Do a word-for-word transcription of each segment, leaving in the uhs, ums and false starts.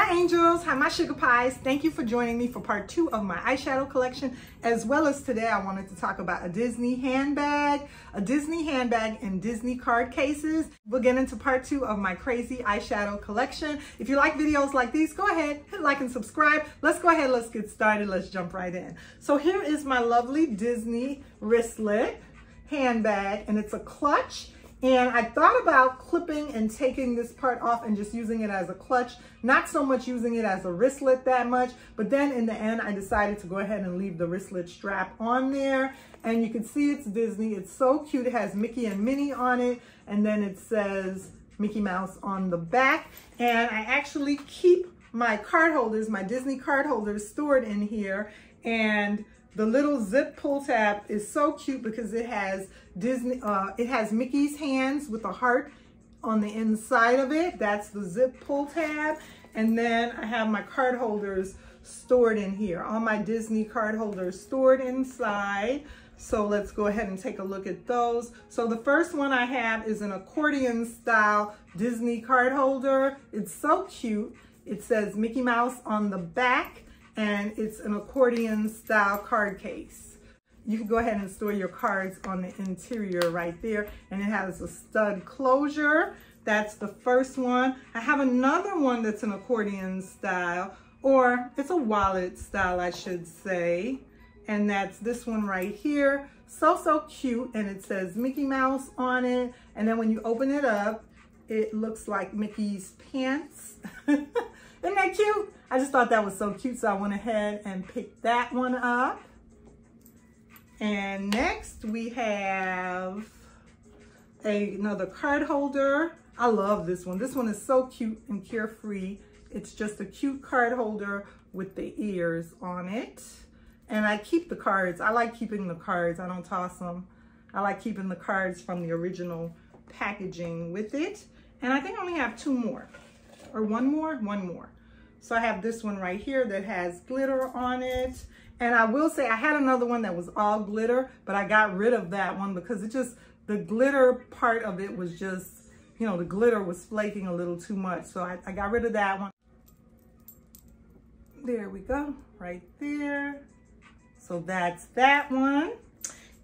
Hi angels, hi my sugar pies. Thank you for joining me for part two of my eyeshadow collection, as well as today I wanted to talk about a Disney handbag, a Disney handbag and Disney card cases. We'll get into part two of my crazy eyeshadow collection. If you like videos like these, go ahead, hit like and subscribe. Let's go ahead, let's get started, let's jump right in. So here is my lovely Disney wristlet handbag, and it's a clutch. And I thought about clipping and taking this part off and just using it as a clutch, not so much using it as a wristlet that much, but then in the end, I decided to go ahead and leave the wristlet strap on there. And you can see it's Disney. It's so cute. It has Mickey and Minnie on it. And then it says Mickey Mouse on the back. And I actually keep my card holders, my Disney card holders stored in here. And the little zip pull tab is so cute because it has Disney, uh, it has Mickey's hands with a heart on the inside of it. That's the zip pull tab. And then I have my card holders stored in here. All my Disney card holders stored inside. So let's go ahead and take a look at those. So the first one I have is an accordion style Disney card holder. It's so cute. It says Mickey Mouse on the back. And it's an accordion style card case. You can go ahead and store your cards on the interior right there. And it has a stud closure. That's the first one. I have another one that's an accordion style, or it's a wallet style, I should say. And that's this one right here. So, so cute. And it says Mickey Mouse on it. And then when you open it up, it looks like Mickey's pants. Isn't that cute? I just thought that was so cute, so I went ahead and picked that one up. And next we have a, another card holder. I love this one. This one is so cute and carefree. It's just a cute card holder with the ears on it. And I keep the cards. I like keeping the cards. I don't toss them. I like keeping the cards from the original packaging with it. And I think I only have two more, or one more, one more. So I have this one right here that has glitter on it. And I will say I had another one that was all glitter, but I got rid of that one because it just, the glitter part of it was just, you know, the glitter was flaking a little too much. So I, I got rid of that one. There we go, right there. So that's that one.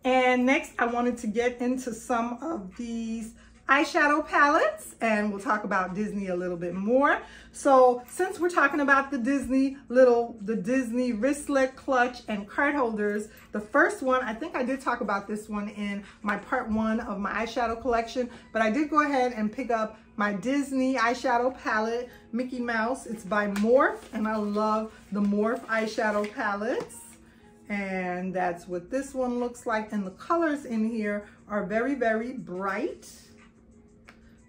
And next I wanted to get into some of these eyeshadow palettes, and we'll talk about Disney a little bit more. So since we're talking about the Disney little, the Disney wristlet, clutch, and card holders, the first one, I think I did talk about this one in my part one of my eyeshadow collection, but I did go ahead and pick up my Disney eyeshadow palette, Mickey Mouse. It's by Morphe, and I love the Morphe eyeshadow palettes. And that's what this one looks like. And the colors in here are very, very bright.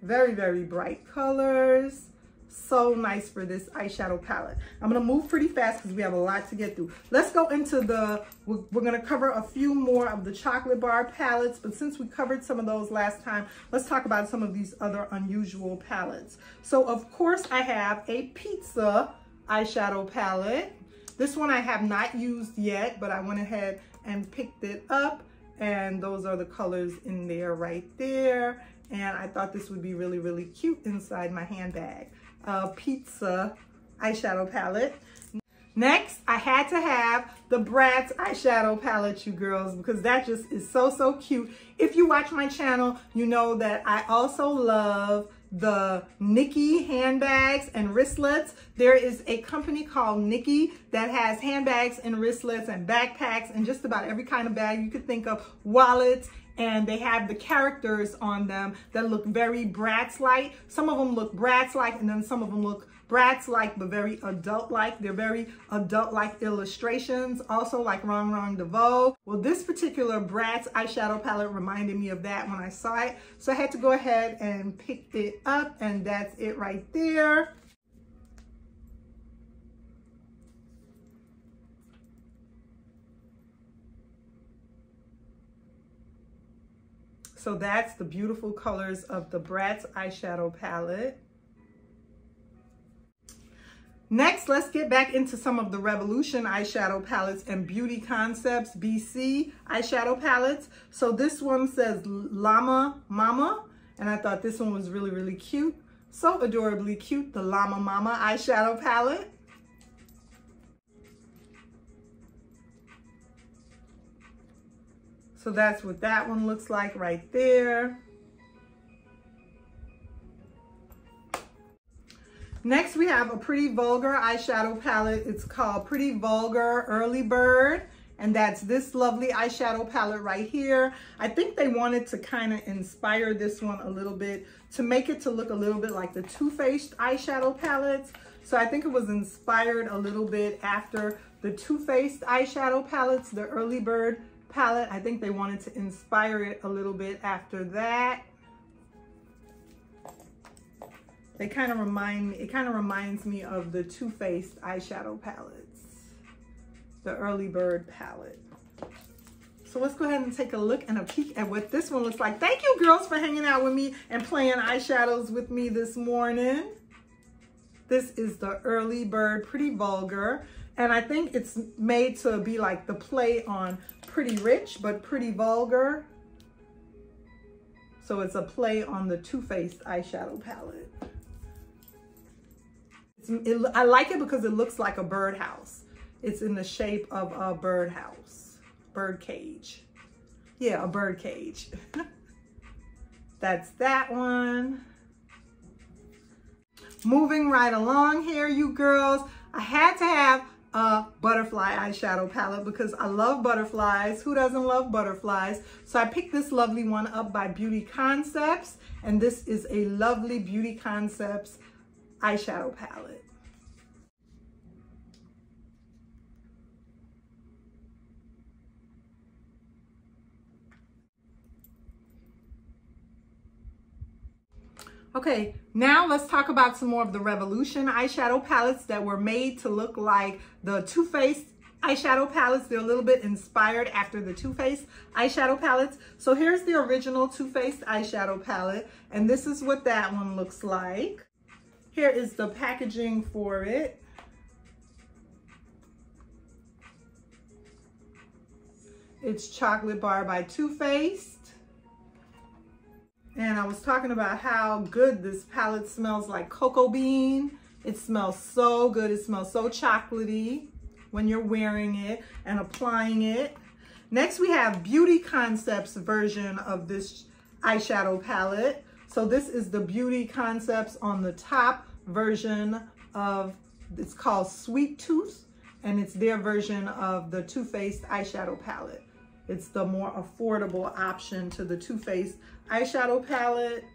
Very, very bright colors. So nice for this eyeshadow palette. I'm gonna move pretty fast because we have a lot to get through. Let's go into the, we're, we're gonna cover a few more of the chocolate bar palettes, but since we covered some of those last time, let's talk about some of these other unusual palettes. So of course I have a pizza eyeshadow palette. This one I have not used yet, but I went ahead and picked it up, and those are the colors in there right there. And I thought this would be really, really cute inside my handbag. Uh, pizza eyeshadow palette. Next, I had to have the Bratz eyeshadow palette, you girls, because that just is so, so cute. If you watch my channel, you know that I also love the Nikki handbags and wristlets. There is a company called Nikki that has handbags and wristlets and backpacks and just about every kind of bag you could think of, wallets, and they have the characters on them that look very Bratz-like. Some of them look Bratz-like, and then some of them look Bratz-like, but very adult-like. They're very adult-like illustrations, also like Rong Rong DeVoe. Well, this particular Bratz eyeshadow palette reminded me of that when I saw it, so I had to go ahead and pick it up, and that's it right there. So that's the beautiful colors of the Bratz eyeshadow palette. Next, let's get back into some of the Revolution eyeshadow palettes and Beauty Concepts B C eyeshadow palettes. So this one says Llama Mama, and I thought this one was really, really cute. So adorably cute, the Llama Mama eyeshadow palette. So that's what that one looks like right there. Next, we have a Pretty Vulgar eyeshadow palette. It's called Pretty Vulgar Early Bird. And that's this lovely eyeshadow palette right here. I think they wanted to kind of inspire this one a little bit to make it to look a little bit like the Too Faced eyeshadow palettes. So I think it was inspired a little bit after the Too Faced eyeshadow palettes, the Early Bird palette. I think they wanted to inspire it a little bit after that. They kind of remind me, it kind of reminds me of the Too Faced eyeshadow palettes, the Early Bird palette. So let's go ahead and take a look and a peek at what this one looks like. Thank you girls for hanging out with me and playing eyeshadows with me this morning. This is the Early Bird Pretty Vulgar. And I think it's made to be like the play on Pretty Rich, but Pretty Vulgar. So it's a play on the Too Faced eyeshadow palette. It, I like it because it looks like a birdhouse. It's in the shape of a birdhouse, bird cage. Yeah, a bird cage. That's that one. Moving right along here, you girls. I had to have a butterfly eyeshadow palette because I love butterflies. Who doesn't love butterflies? So I picked this lovely one up by Beauty Concepts, and this is a lovely Beauty Concepts eyeshadow palette. Okay, now let's talk about some more of the Revolution eyeshadow palettes that were made to look like the Too Faced eyeshadow palettes. They're a little bit inspired after the Too Faced eyeshadow palettes. So here's the original Too Faced eyeshadow palette, and this is what that one looks like. Here is the packaging for it. It's Chocolate Bar by Too Faced. And I was talking about how good this palette smells like cocoa bean. It smells so good. It smells so chocolatey when you're wearing it and applying it. Next, we have Beauty Concepts version of this eyeshadow palette. So this is the Beauty Concepts on the top version of, it's called Sweet Tooth, and it's their version of the Too Faced eyeshadow palette. It's the more affordable option to the Too Faced eyeshadow palette.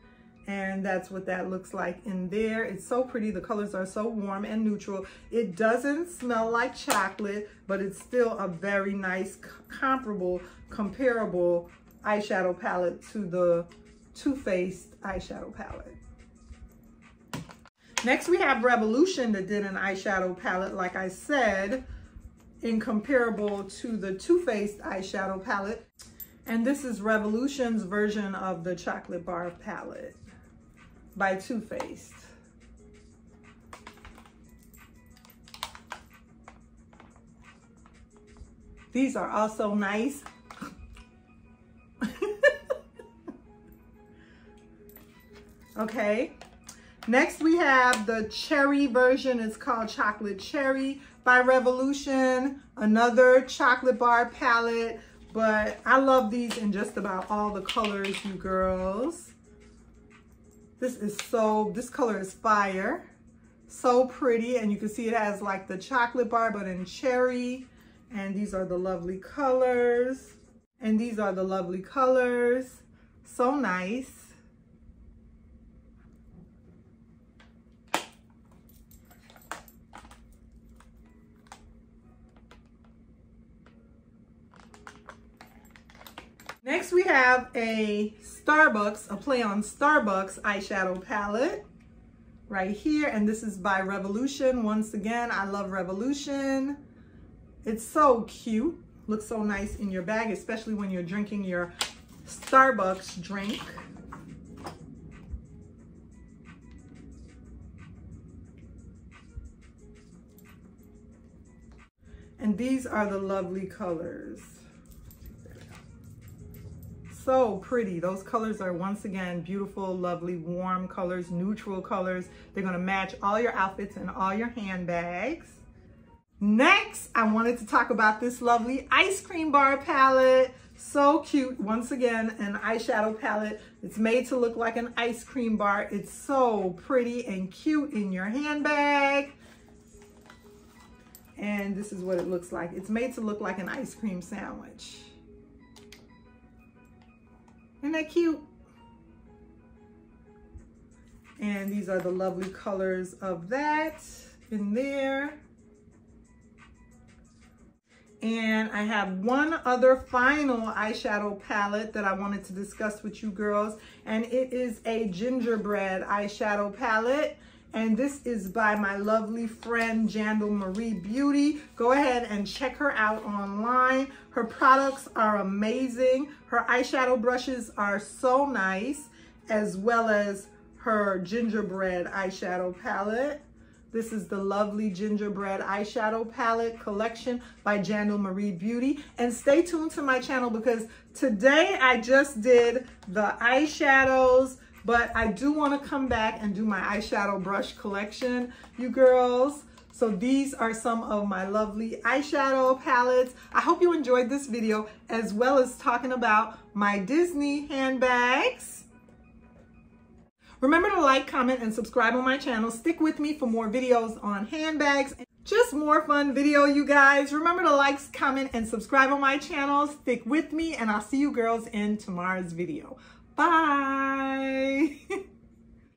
And that's what that looks like in there. It's so pretty. The colors are so warm and neutral. It doesn't smell like chocolate, but it's still a very nice, comparable, comparable eyeshadow palette to the Too Faced eyeshadow palette. Next, we have Revolution that did an eyeshadow palette, like I said, incomparable to the Too Faced eyeshadow palette. And this is Revolution's version of the Chocolate Bar palette by Too Faced. These are also nice. Okay. Next, we have the cherry version. It's called Chocolate Cherry by Revolution, another Chocolate Bar palette, but I love these in just about all the colors, you girls. This is so, this color is fire. So pretty, and you can see it has like the chocolate bar, but in cherry, and these are the lovely colors, and these are the lovely colors. So nice. Next, we have a Starbucks, a play on Starbucks eyeshadow palette right here. And this is by Revolution. Once again, I love Revolution. It's so cute. Looks so nice in your bag, especially when you're drinking your Starbucks drink. And these are the lovely colors. so pretty. Those colors are, once again, beautiful, lovely, warm colors, neutral colors. They're gonna match all your outfits and all your handbags. Next, I wanted to talk about this lovely ice cream bar palette. So cute. Once again, an eyeshadow palette. It's made to look like an ice cream bar. It's so pretty and cute in your handbag. And this is what it looks like. It's made to look like an ice cream sandwich. Isn't that cute? And these are the lovely colors of that in there. And I have one other final eyeshadow palette that I wanted to discuss with you girls, and it is a gingerbread eyeshadow palette. And this is by my lovely friend, Jandel Marie Beauty. Go ahead and check her out online. Her products are amazing. Her eyeshadow brushes are so nice, as well as her gingerbread eyeshadow palette. This is the lovely gingerbread eyeshadow palette collection by Jandel Marie Beauty. And stay tuned to my channel, because today I just did the eyeshadows, but I do want to come back and do my eyeshadow brush collection, you girls. So these are some of my lovely eyeshadow palettes. I hope you enjoyed this video, as well as talking about my Disney handbags. Remember to like, comment, and subscribe on my channel. Stick with me for more videos on handbags. Just more fun video, you guys. Remember to like, comment, and subscribe on my channel. Stick with me, and I'll see you girls in tomorrow's video. Bye.